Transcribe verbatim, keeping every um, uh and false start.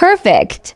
perfect.